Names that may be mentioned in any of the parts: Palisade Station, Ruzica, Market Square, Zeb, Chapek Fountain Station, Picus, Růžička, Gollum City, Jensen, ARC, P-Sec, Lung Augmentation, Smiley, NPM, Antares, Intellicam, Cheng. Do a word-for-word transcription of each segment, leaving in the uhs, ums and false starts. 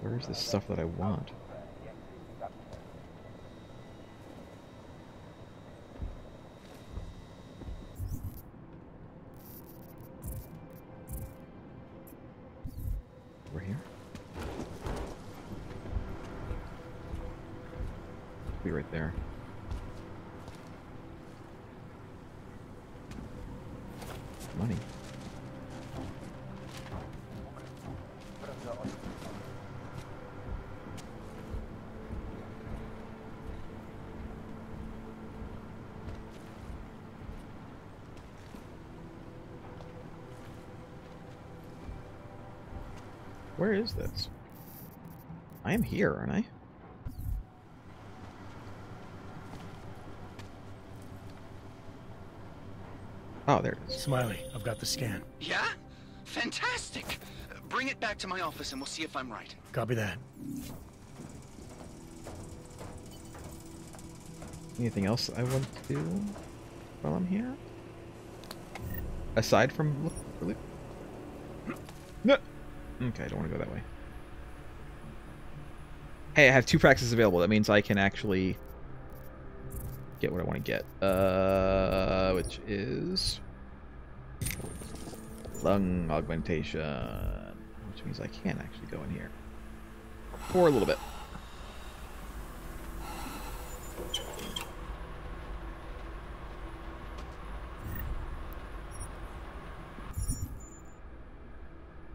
Where's the stuff that I want? Over here? Be right there. Money. Where is this? I am here, aren't I? Oh, there it is. Smiley, I've got the scan. Yeah? Fantastic! Bring it back to my office and we'll see if I'm right. Copy that. Anything else I want to do while I'm here? Aside from look, really? No! Okay, I don't want to go that way. Hey, I have two practices available. That means I can actually get what I want to get. Uh, which is Lung Augmentation. Which means I can actually go in here. For a little bit.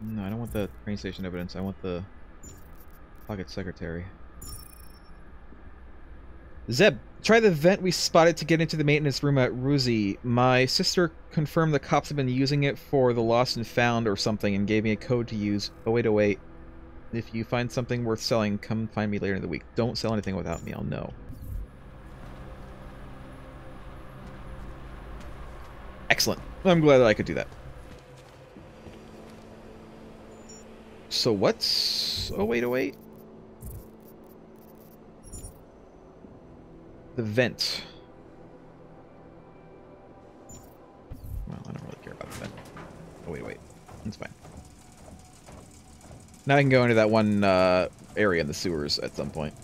No, I don't want the train station evidence. I want the pocket secretary. Zeb, try the vent we spotted to get into the maintenance room at Ruzi. My sister confirmed the cops have been using it for the lost and found or something and gave me a code to use. Oh, wait, oh, wait. If you find something worth selling, come find me later in the week. Don't sell anything without me. I'll know. Excellent. I'm glad that I could do that. So what's... oh wait, oh wait. The vent. Well, I don't really care about the vent. Oh wait, wait. That's fine. Now I can go into that one uh, area in the sewers at some point.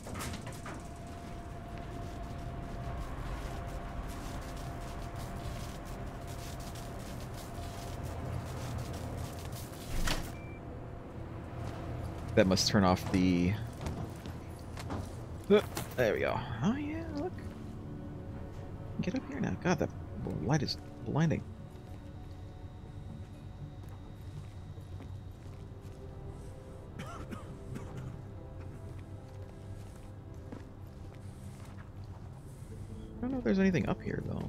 That must turn off the... there we go. Oh yeah, look. Get up here now. God, that light is blinding. I don't know if there's anything up here though.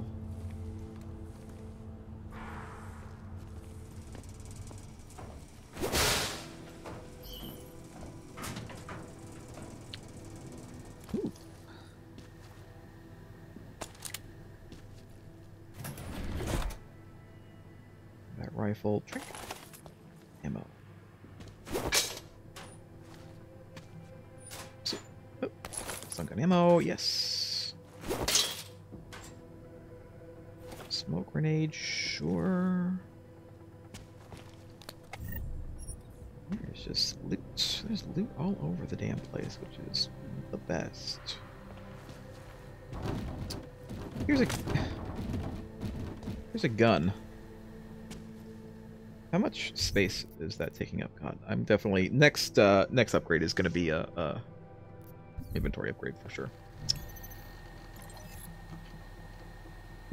Full trick ammo. So, oh, sunken ammo, yes. Smoke grenade, sure. There's just loot. There's loot all over the damn place, which is the best. Here's a here's a gun. How much space is that taking up? God, I'm definitely... Next uh, next upgrade is going to be a, a inventory upgrade for sure.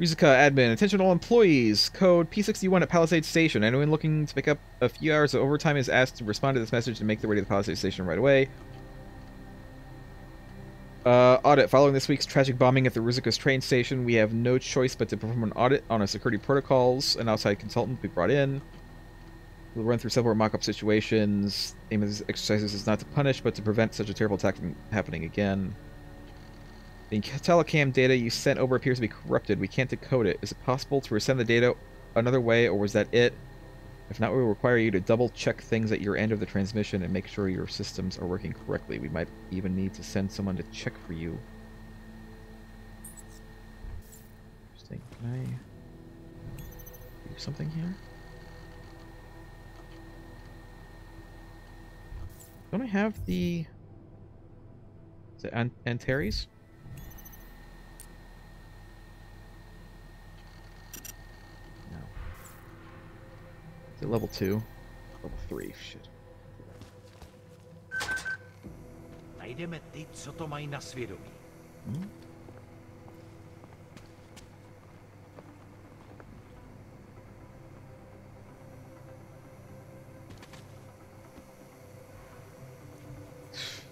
Ruzica admin. Attention all employees. Code P sixty-one at Palisade Station. Anyone looking to pick up a few hours of overtime is asked to respond to this message and make their way to the Palisade Station right away. Uh, audit. Following this week's tragic bombing at the Ruzica's train station, we have no choice but to perform an audit on our security protocols. An outside consultant will be brought in. We'll run through several mock-up situations. The aim of these exercises is not to punish, but to prevent such a terrible attack from happening again. The telecam data you sent over appears to be corrupted. We can't decode it. Is it possible to resend the data another way, or was that it? If not, we will require you to double-check things at your end of the transmission and make sure your systems are working correctly. We might even need to send someone to check for you. Interesting. Can I do something here? Don't I have the... Is it Ant Antares? No. Is it level two? Level three, shit. Najdeme ty, co to mají na svědomí. Hmm?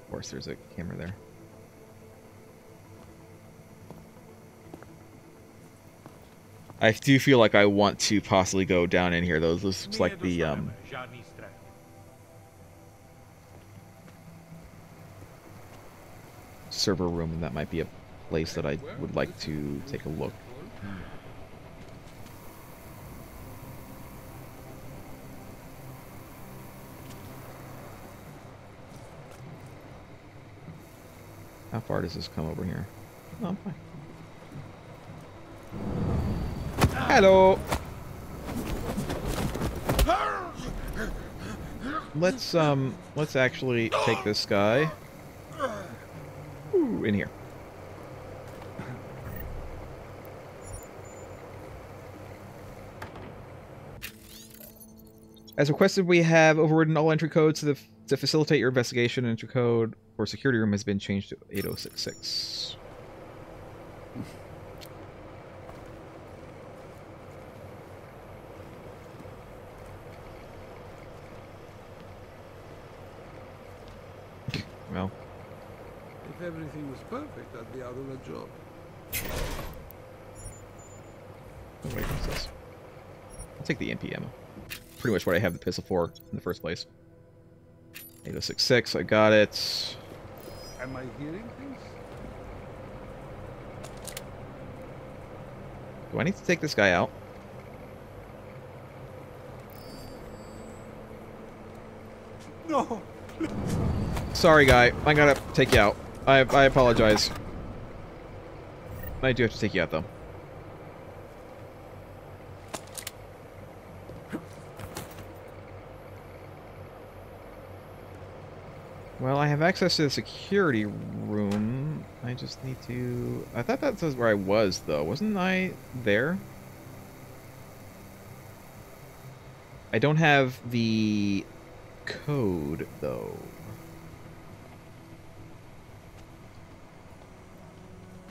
Of course, there's a camera there. I do feel like I want to possibly go down in here, though. This looks like the, um... server room, and that might be a place that I would like to take a look. How far does this come over here? Oh, fine. Hello! Let's, um, let's actually take this guy. Ooh, in here. As requested, we have overridden all entry codes to, the, to facilitate your investigation. Entry code for security room has been changed to eight oh six six. Well. If everything was perfect, I'd be out on a job. Nobody comes this. I'll take the N P M. Pretty much what I have the pistol for in the first place. eight oh six six, I got it. Am I hearing things? Do I need to take this guy out? No! Sorry, guy. I gotta take you out. I, I apologize. I do have to take you out, though. Well, I have access to the security room. I just need to... I thought that was where I was, though. Wasn't I there? I don't have the code, though.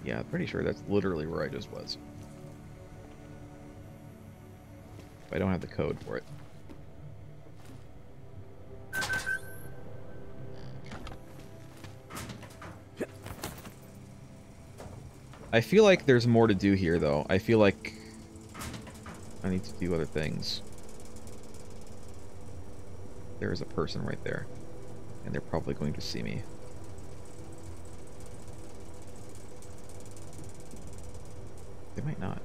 Yeah, I'm pretty sure that's literally where I just was. But I don't have the code for it. I feel like there's more to do here, though. I feel like I need to do other things. There is a person right there, and they're probably going to see me. They might not.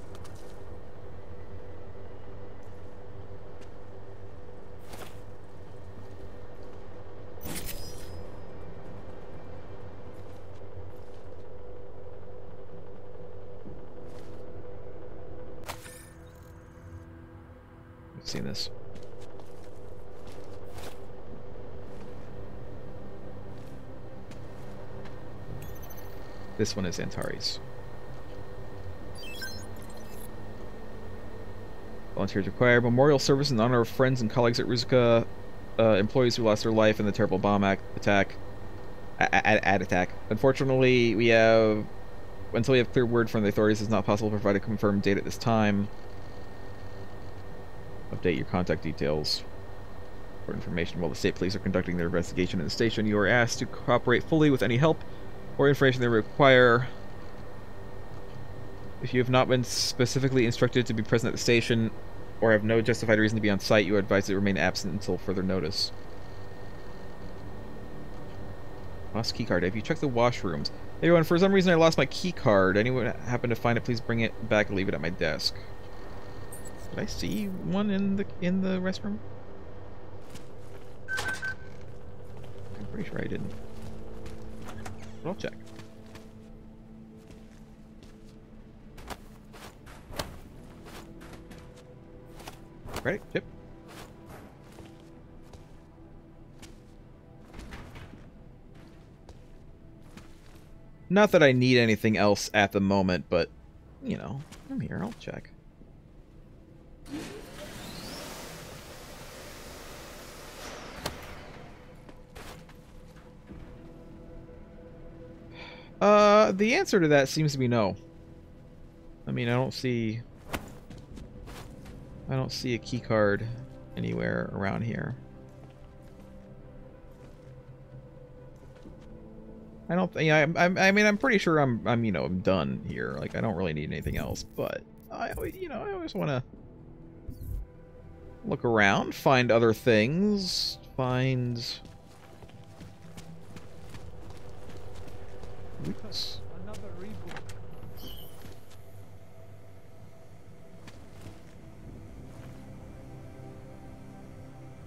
I've seen this. This one is Antares. Volunteers require memorial service in honor of friends and colleagues at Růžička, uh, employees who lost their life in the terrible bomb act attack. Ad attack. Unfortunately, we have until we have clear word from the authorities, it's not possible to provide a confirmed date at this time. Update your contact details for information. While the state police are conducting their investigation in the station, you are asked to cooperate fully with any help or information they require. If you have not been specifically instructed to be present at the station or have no justified reason to be on site, you are advised to remain absent until further notice. Lost keycard. Have you checked the washrooms? Everyone, for some reason I lost my keycard. Anyone happen to find it, please bring it back and leave it at my desk. Did I see one in the in the restroom? I'm pretty sure I didn't. But I'll check. Right? Yep. Not that I need anything else at the moment, but, you know, I'm here. I'll check. Uh, the answer to that seems to be no. I mean, I don't see... I don't see a key card anywhere around here. I don't think, yeah, I, I, I mean, I'm pretty sure I'm, I'm, you know, I'm done here. Like, I don't really need anything else, but I always, you know, I always want to look around, find other things, find... Oops.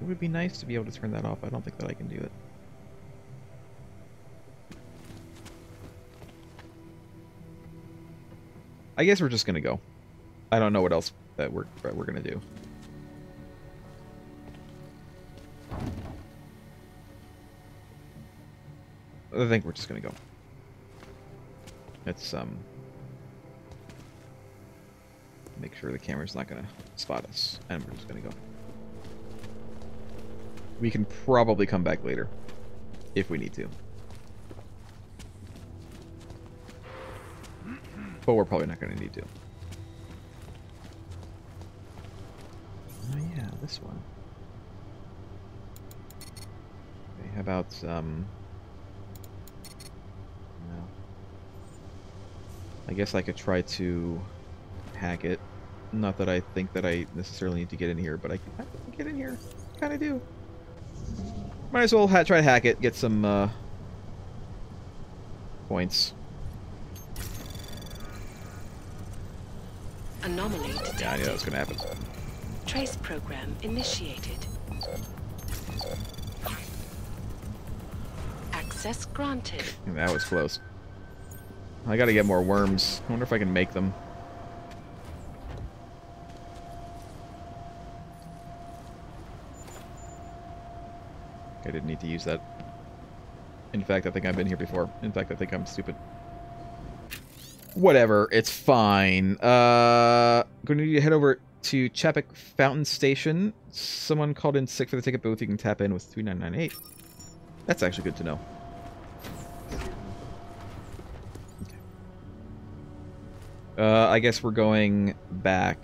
It would be nice to be able to turn that off. I don't think that I can do it. I guess we're just gonna go. I don't know what else that we're that we're gonna do. I think we're just gonna go. Let's um make sure the camera's not gonna spot us, and we're just gonna go. We can probably come back later if we need to. But we're probably not going to need to. Oh yeah, this one. Okay, how about, um... no. I guess I could try to hack it. Not that I think that I necessarily need to get in here, but I can, I can get in here. I kind of do. Might as well ha try to hack it, get some, uh... points. Anomaly detected. Yeah, I knew that was going to happen. Trace program initiated. Access granted. That was close. I got to get more worms. I wonder if I can make them. I didn't need to use that. In fact, I think I've been here before. In fact, I think I'm stupid. Whatever, it's fine. Uh, going to need to head over to Chapek Fountain Station. Someone called in sick for the ticket booth. You can tap in with three nine nine eight. That's actually good to know. Okay. Uh, I guess we're going back.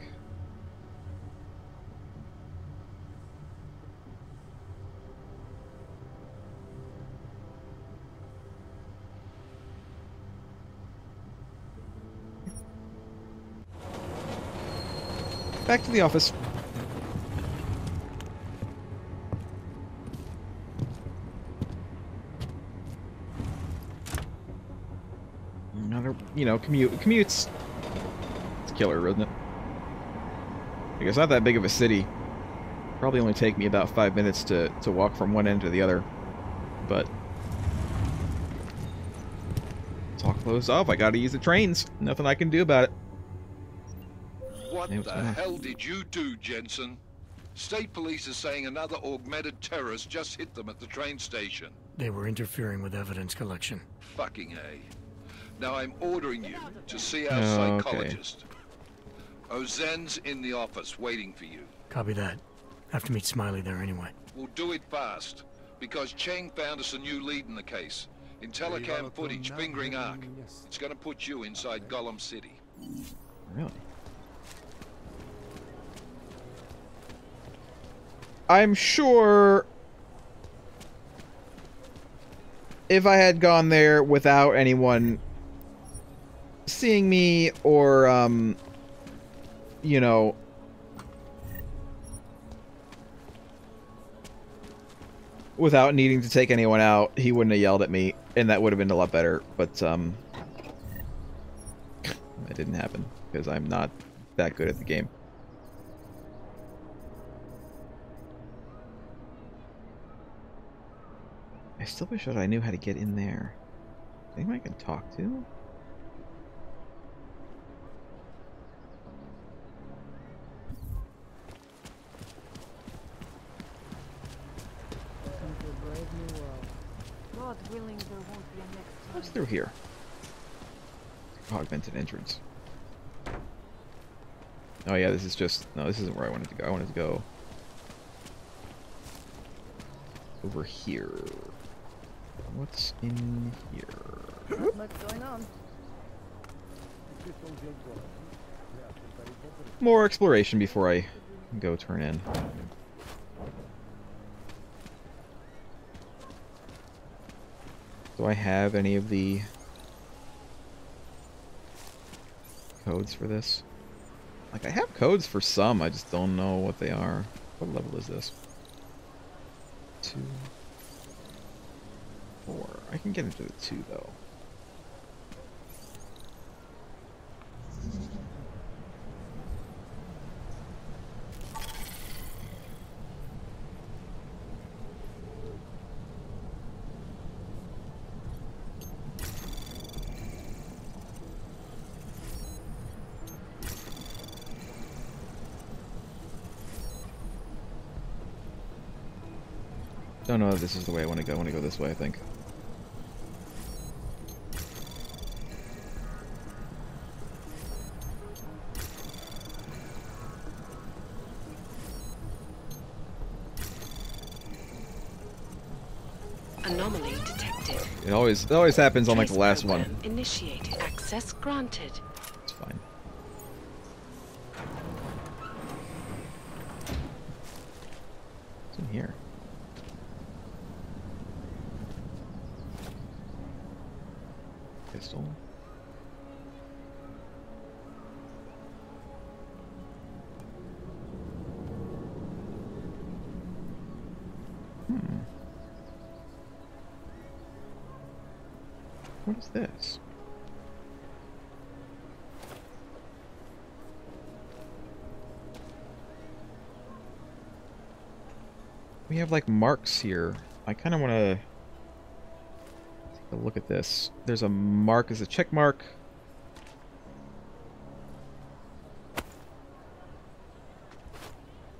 Back to the office. Another, you know, commute. Commutes. It's killer, isn't it? Like, it's not that big of a city. Probably only take me about five minutes to, to walk from one end to the other. But it's all closed off. I gotta use the trains. Nothing I can do about it. What the hell did you do, Jensen? State police are saying another augmented terrorist just hit them at the train station. They were interfering with evidence collection. Fucking A. Now I'm ordering you to see our oh, psychologist. Okay. Ozen's in the office waiting for you. Copy that. Have to meet Smiley there anyway. We'll do it fast, because Cheng found us a new lead in the case. Intellicam footage fingering A R C. It's going to put you inside Gollum City. Really? I'm sure if I had gone there without anyone seeing me or, um, you know, without needing to take anyone out, he wouldn't have yelled at me, and that would have been a lot better, but, um, that didn't happen because I'm not that good at the game. I still wish that I knew how to get in there. Anyone I can talk to? What's through here? augmented entrance. Oh yeah, this is just... No, this isn't where I wanted to go. I wanted to go... over here. What's in here? What's going on? More exploration before I go turn in. Do I have any of the codes for this? Like, I have codes for some, I just don't know what they are. What level is this? Two. Four. I can get into the two, though. No, no, this is the way I want to go. I want to go this way, I think. Anomaly detected. It always, it always happens on like the last one. Initiated. Access granted. It's fine. What's in here? Pistol. Hmm. What is this? We have like marks here. I kind of want to look at this. There's a mark as a check mark.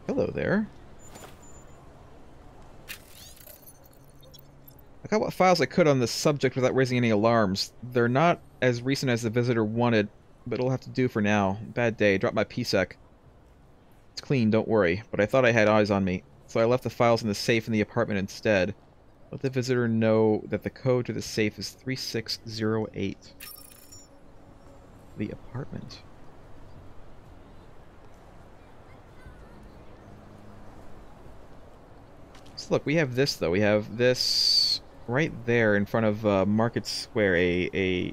Hello there. I got what files I could on this subject without raising any alarms. They're not as recent as the visitor wanted, but it'll have to do for now. Bad day. Dropped my P-Sec. It's clean, don't worry. But I thought I had eyes on me, so I left the files in the safe in the apartment instead. Let the visitor know that the code to the safe is three six zero eight. The apartment. So look, we have this though. We have this right there in front of uh, Market Square, a, a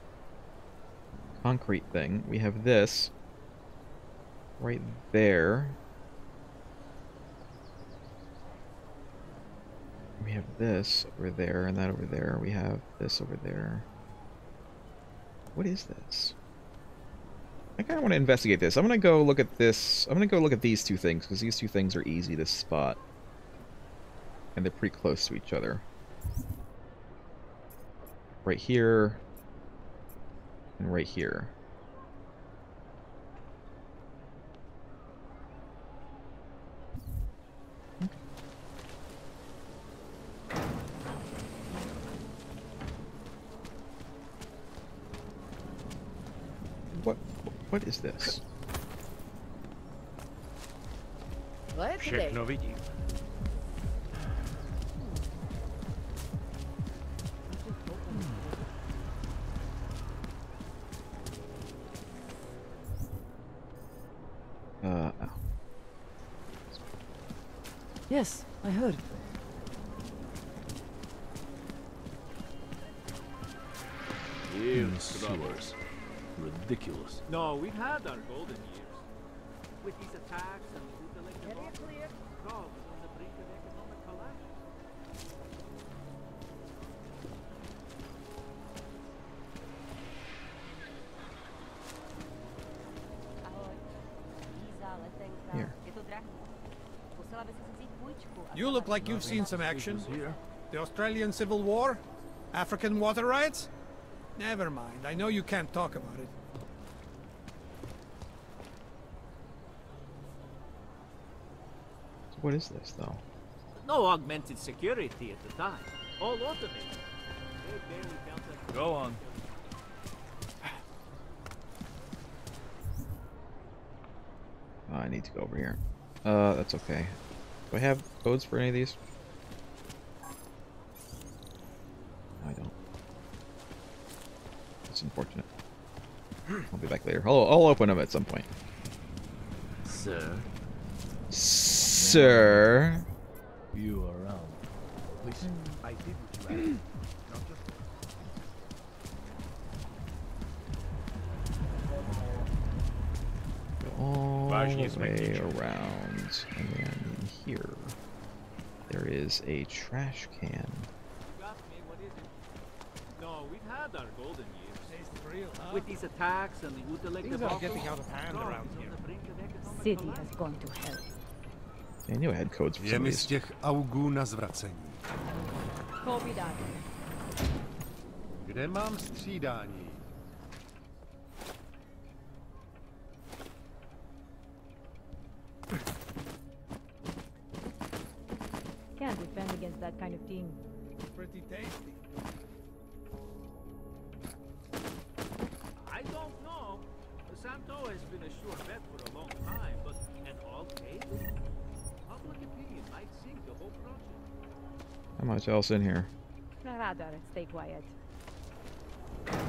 concrete thing. We have this right there. We have this over there, and that over there. We have this over there. What is this? I kind of want to investigate this. I'm going to go look at this. I'm going to go look at these two things, because these two things are easy to spot. And they're pretty close to each other. Right here. And right here. What is this? What is it? Uh, oh. Yes, I heard. You sewers. Ridiculous. No, we've had our golden years. With these attacks and the electric was on the brink of economic collapse. Here. You look like you've seen some action. The Australian Civil War? African water riots? Never mind. I know you can't talk about it. What is this, though? No augmented security at the time. All automated. Go on. I need to go over here. Uh, that's okay. Do I have codes for any of these? No, I don't. That's unfortunate. I'll be back later. I'll, I'll open them at some point. Sir. Sir. You are wrong. Listen, I didn't. All the way around, and then here, there is a trash can. You asked me, what is it? No, we've had our golden years. It's real, huh? With these attacks and the intellect of are getting out of hand around here. City has gone to hell. I knew I had codes for some of these. Kde mám střídání? Can't defend against that kind of team. Pretty tasty. I don't know. Santo has been a sure bet for a long time, but in an old case, public opinion might sink the whole project. How much else in here? Rather, stay quiet. How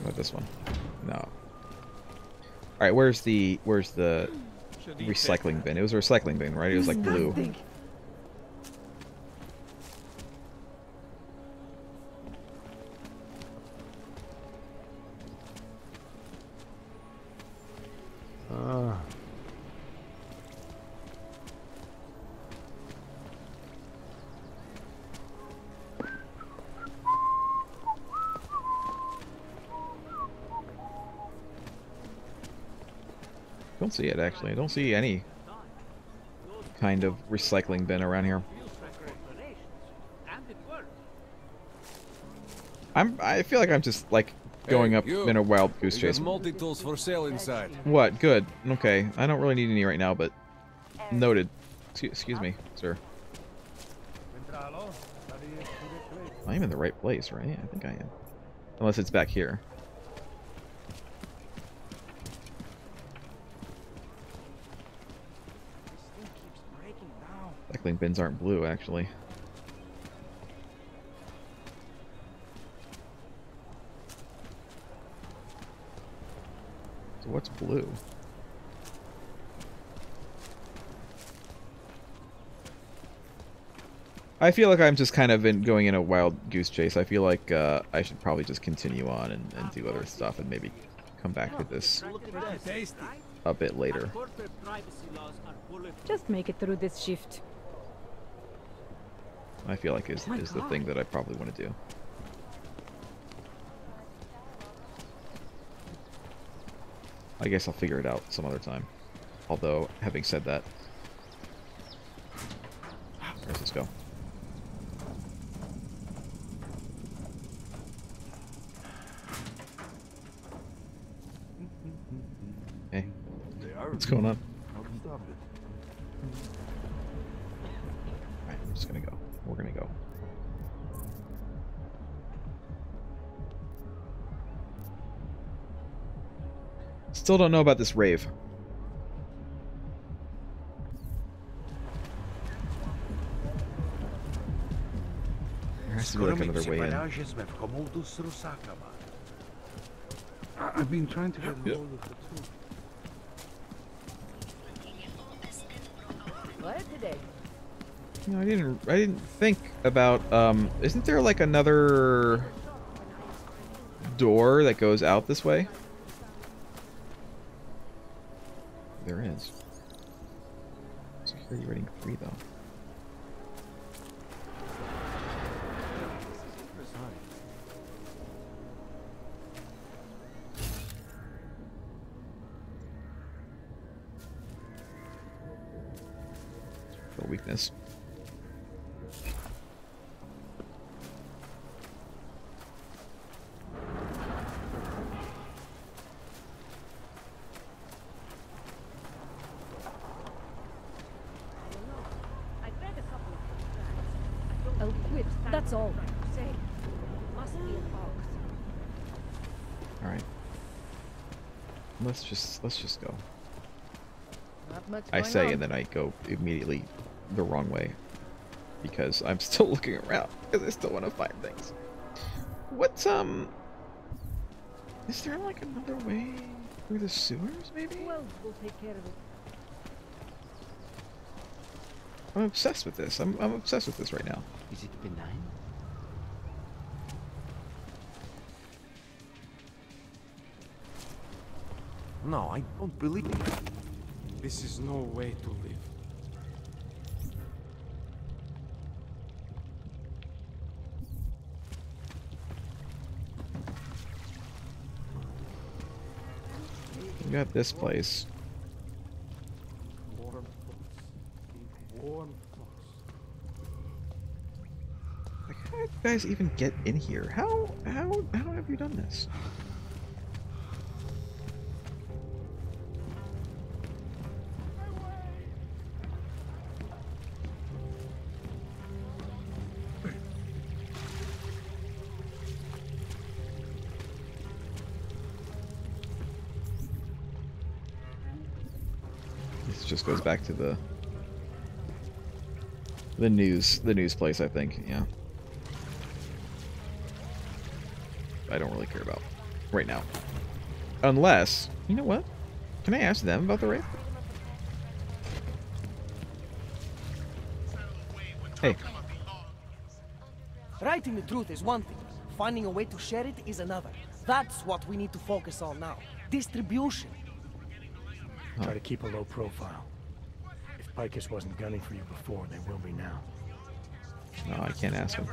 about this one? No. All right, where's the where's the recycling bin? It was a recycling bin, right? It was like blue. Don't see it actually. I don't see any kind of recycling bin around here. I'm. I feel like I'm just like going hey, up you. in a wild goose chase. Multi-tools for sale inside. What? Good. Okay. I don't really need any right now, but noted. Excuse, excuse me, sir. I'm in the right place, right? I think I am. Unless it's back here. Recycling bins aren't blue, actually. So what's blue? I feel like I'm just kind of in, going in a wild goose chase. I feel like uh, I should probably just continue on and, and do other stuff and maybe come back to this a bit later. Just make it through this shift. I feel like is, is the thing that I probably want to do. I guess I'll figure it out some other time. Although, having said that... Where does this go? Hey. What's going on? Alright, I'm just gonna go. We're gonna go. Still don't know about this rave. There has to be like another way in. I've been trying to get hold of the two. What today? No, I didn't. I didn't think about. Um, isn't there like another door that goes out this way? There is. Security rating three, though. For weakness. Let's just let's just go. Not much I say, on. And then I go immediately the wrong way because I'm still looking around because I still want to find things. What's um? Is there like another way through the sewers? Maybe. Well, we'll take care of it. I'm obsessed with this. I'm I'm obsessed with this right now. Is it benign? No, I don't believe it. This is no way to live. We got this place. Warm thoughts. Warm thoughts. Like, how did you guys even get in here? How how how have you done this? Just goes back to the the news the news place, I think. Yeah, I don't really care about right now, unless, you know what, can I ask them about the raid? Hey, writing the truth is one thing, finding a way to share it is another. That's what we need to focus on now. Distribution. Huh. Try to keep a low profile. If Picus wasn't gunning for you before, they will be now. No, I can't ask them.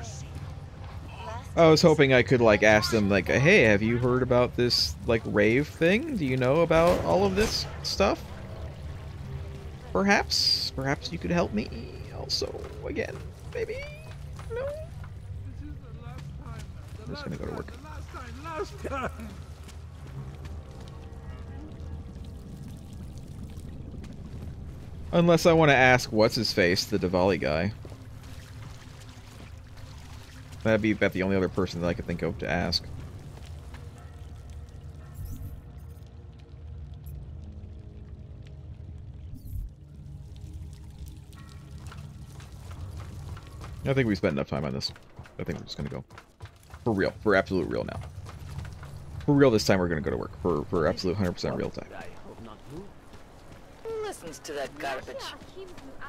I was hoping I could, like, ask them, like, hey, have you heard about this, like, rave thing? Do you know about all of this stuff? Perhaps, perhaps you could help me also again, maybe? No? I'm just gonna go to work. Last time, last time. Unless I want to ask what's-his-face, the Diwali guy. That'd be about the only other person that I could think of to ask. I think we spent enough time on this. I think we're just gonna go. For real. For absolute real now. For real this time, we're gonna go to work. For, for absolute one hundred percent real time. Listens to that garbage. I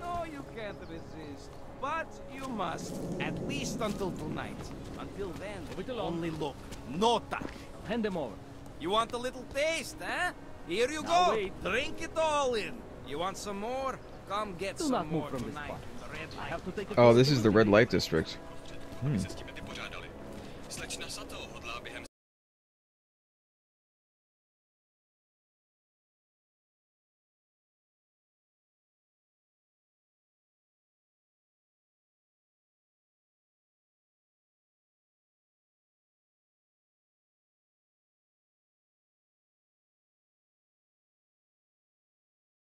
know you can't resist, but you must, at least until tonight. Until then, only look, no touch. Hand them over. You want a little taste, huh? Here you now go. Wait. Drink it all in. You want some more? Come get Do some not move more from tonight. This I have to take a oh, this is the red light district. Hmm.